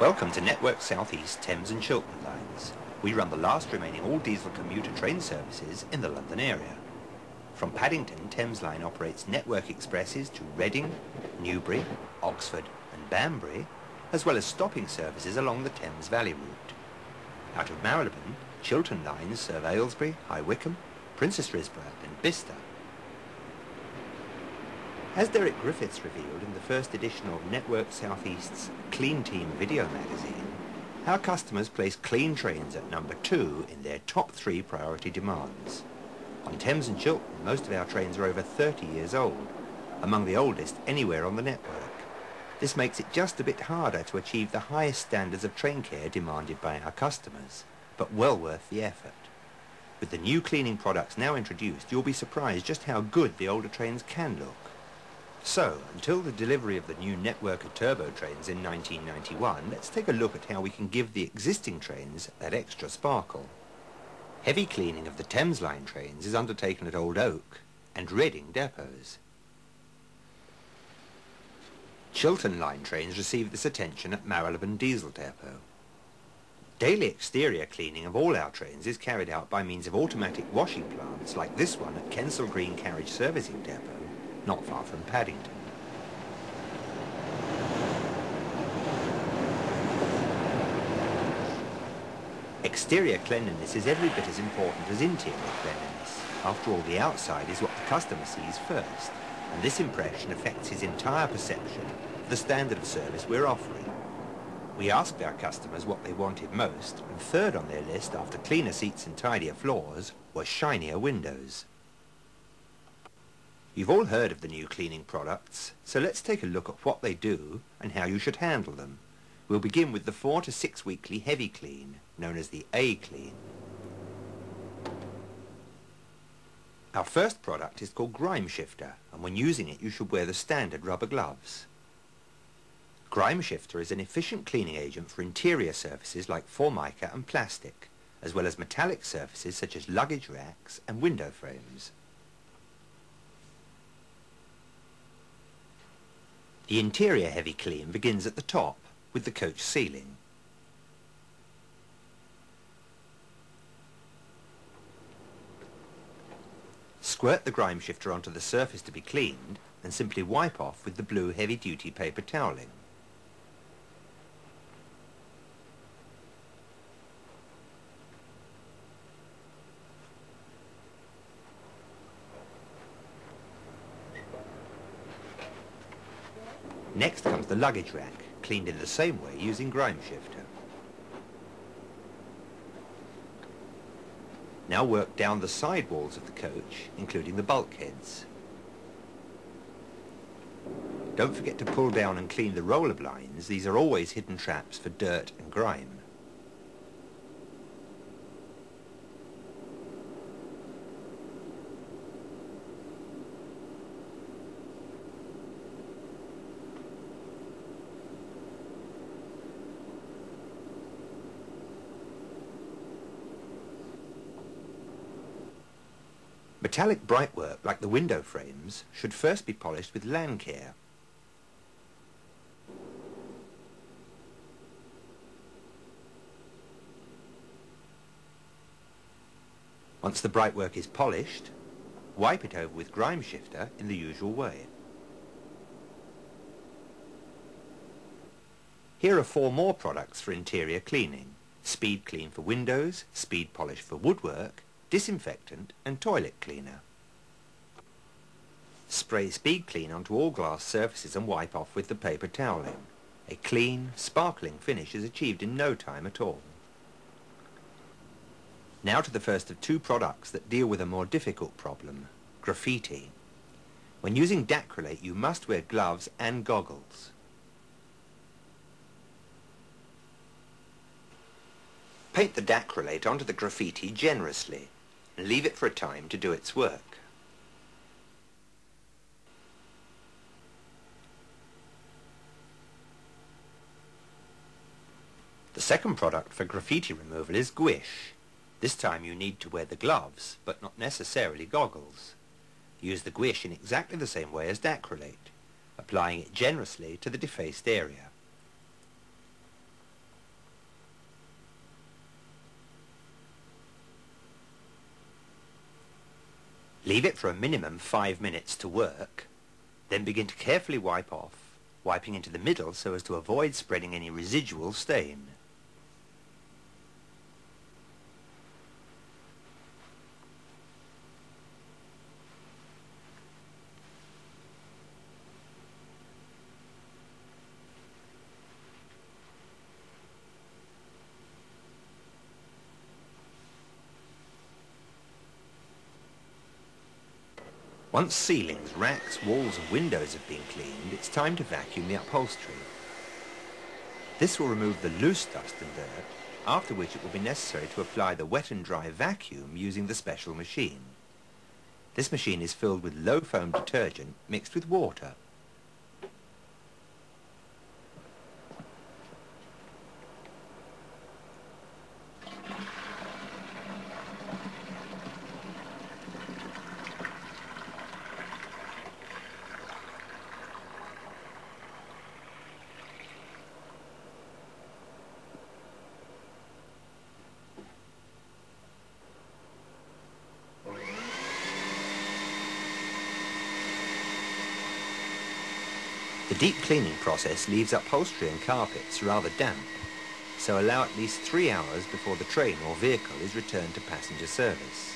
Welcome to Network South East, Thames and Chiltern Lines. We run the last remaining all-diesel commuter train services in the London area. From Paddington, Thames Line operates network expresses to Reading, Newbury, Oxford and Banbury, as well as stopping services along the Thames Valley route. Out of Marylebone, Chiltern Lines serve Aylesbury, High Wycombe, Princess Risborough and Bicester. As Derek Griffiths revealed in the first edition of Network South East's Clean Team video magazine, our customers place clean trains at number 2 in their top 3 priority demands. On Thames and Chiltern, most of our trains are over 30 years old, among the oldest anywhere on the network. This makes it just a bit harder to achieve the highest standards of train care demanded by our customers, but well worth the effort. With the new cleaning products now introduced, you'll be surprised just how good the older trains can look. So, until the delivery of the new network of turbo trains in 1991, let's take a look at how we can give the existing trains that extra sparkle. Heavy cleaning of the Thames Line trains is undertaken at Old Oak and Reading depots. Chiltern Line trains receive this attention at Marylebone Diesel Depot. Daily exterior cleaning of all our trains is carried out by means of automatic washing plants like this one at Kensal Green Carriage Servicing Depot, not far from Paddington. Exterior cleanliness is every bit as important as interior cleanliness. After all, the outside is what the customer sees first, and this impression affects his entire perception of the standard of service we're offering. We asked our customers what they wanted most, and third on their list after cleaner seats and tidier floors were shinier windows. You've all heard of the new cleaning products, so let's take a look at what they do and how you should handle them. We'll begin with the 4 to 6 weekly heavy clean, known as the A clean. Our first product is called Grime Shifter, and when using it you should wear the standard rubber gloves. Grime Shifter is an efficient cleaning agent for interior surfaces like Formica and plastic, as well as metallic surfaces such as luggage racks and window frames. The interior heavy clean begins at the top, with the coach ceiling. Squirt the Grime Shifter onto the surface to be cleaned, and simply wipe off with the blue heavy-duty paper toweling. Next comes the luggage rack, cleaned in the same way using Grime Shifter. Now work down the side walls of the coach, including the bulkheads. Don't forget to pull down and clean the roller blinds. These are always hidden traps for dirt and grime. Metallic brightwork, like the window frames, should first be polished with Lancare. Once the brightwork is polished, wipe it over with Grime Shifter in the usual way. Here are 4 more products for interior cleaning: Speed Clean for windows, Speed Polish for woodwork, disinfectant and toilet cleaner. Spray Speed Clean onto all glass surfaces and wipe off with the paper toweling. A clean, sparkling finish is achieved in no time at all. Now to the first of 2 products that deal with a more difficult problem: graffiti. When using Dacralyte you must wear gloves and goggles. Paint the Dacralyte onto the graffiti generously and leave it for a time to do its work. The second product for graffiti removal is Gwish. This time you need to wear the gloves, but not necessarily goggles. Use the Gwish in exactly the same way as Dacralyte, applying it generously to the defaced area. Leave it for a minimum 5 minutes to work, then begin to carefully wipe off, wiping into the middle so as to avoid spreading any residual stain. Once ceilings, racks, walls and windows have been cleaned, it's time to vacuum the upholstery. This will remove the loose dust and dirt, after which it will be necessary to apply the wet and dry vacuum using the special machine. This machine is filled with low foam detergent mixed with water. The deep cleaning process leaves upholstery and carpets rather damp, so allow at least 3 hours before the train or vehicle is returned to passenger service.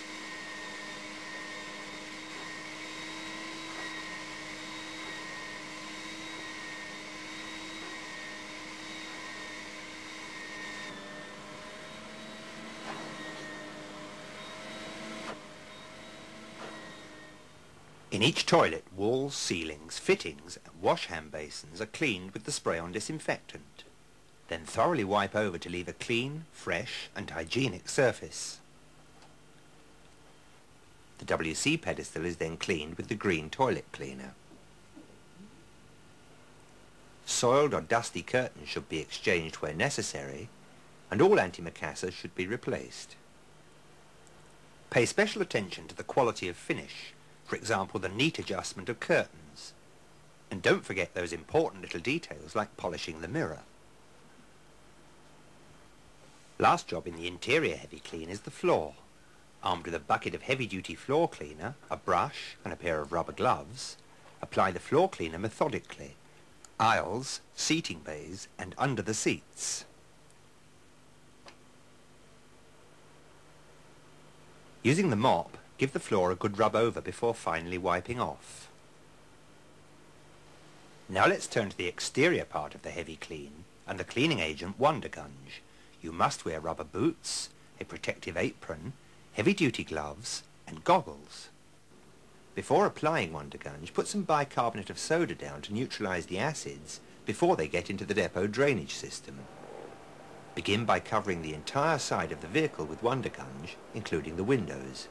In each toilet, walls, ceilings, fittings and wash hand basins are cleaned with the spray-on disinfectant. Then thoroughly wipe over to leave a clean, fresh and hygienic surface. The WC pedestal is then cleaned with the green toilet cleaner. Soiled or dusty curtains should be exchanged where necessary, and all antimacassars should be replaced. Pay special attention to the quality of finish, for example, the neat adjustment of curtains. And don't forget those important little details like polishing the mirror. Last job in the interior heavy clean is the floor. Armed with a bucket of heavy-duty floor cleaner, a brush and a pair of rubber gloves, apply the floor cleaner methodically. Aisles, seating bays and under the seats. Using the mop, give the floor a good rub over before finally wiping off. Now let's turn to the exterior part of the heavy clean and the cleaning agent Wonder Gunge. You must wear rubber boots, a protective apron, heavy-duty gloves and goggles. Before applying Wonder Gunge, put some bicarbonate of soda down to neutralise the acids before they get into the depot drainage system. Begin by covering the entire side of the vehicle with Wonder Gunge, including the windows.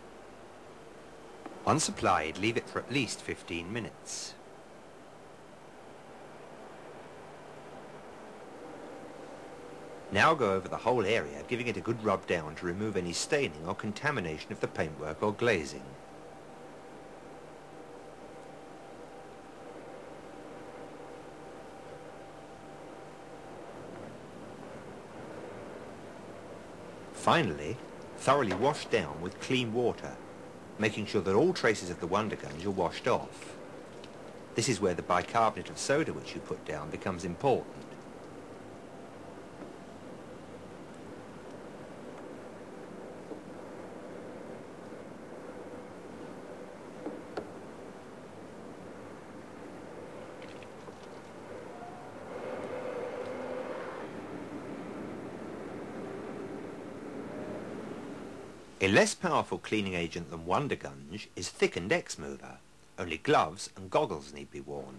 Once applied, leave it for at least 15 minutes. Now go over the whole area, giving it a good rub down to remove any staining or contamination of the paintwork or glazing. Finally, thoroughly wash down with clean water, making sure that all traces of the Wonder Gunge are washed off. This is where the bicarbonate of soda which you put down becomes important. A less powerful cleaning agent than Wonder Gunge is thickened X-mover. Only gloves and goggles need be worn.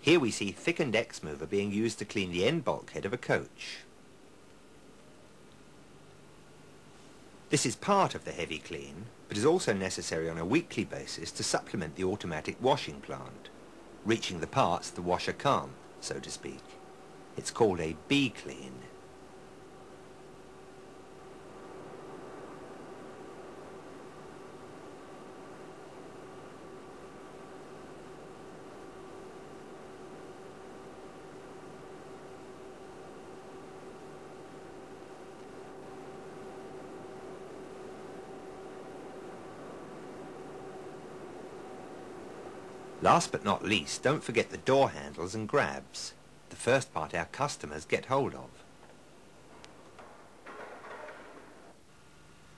Here we see thickened X-mover being used to clean the end bulkhead of a coach. This is part of the heavy clean, but is also necessary on a weekly basis to supplement the automatic washing plant, reaching the parts the washer can't, so to speak. It's called a B-clean. Last but not least, don't forget the door handles and grabs. The first part our customers get hold of.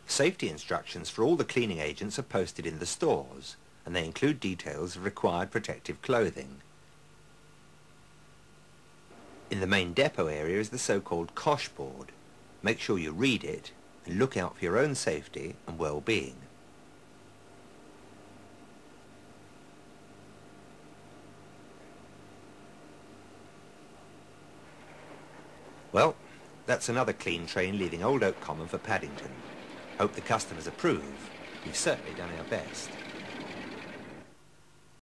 Safety instructions for all the cleaning agents are posted in the stores, and they include details of required protective clothing. In the main depot area is the so-called COSHH board. Make sure you read it and look out for your own safety and well-being. Well, that's another clean train leaving Old Oak Common for Paddington. Hope the customers approve. We've certainly done our best.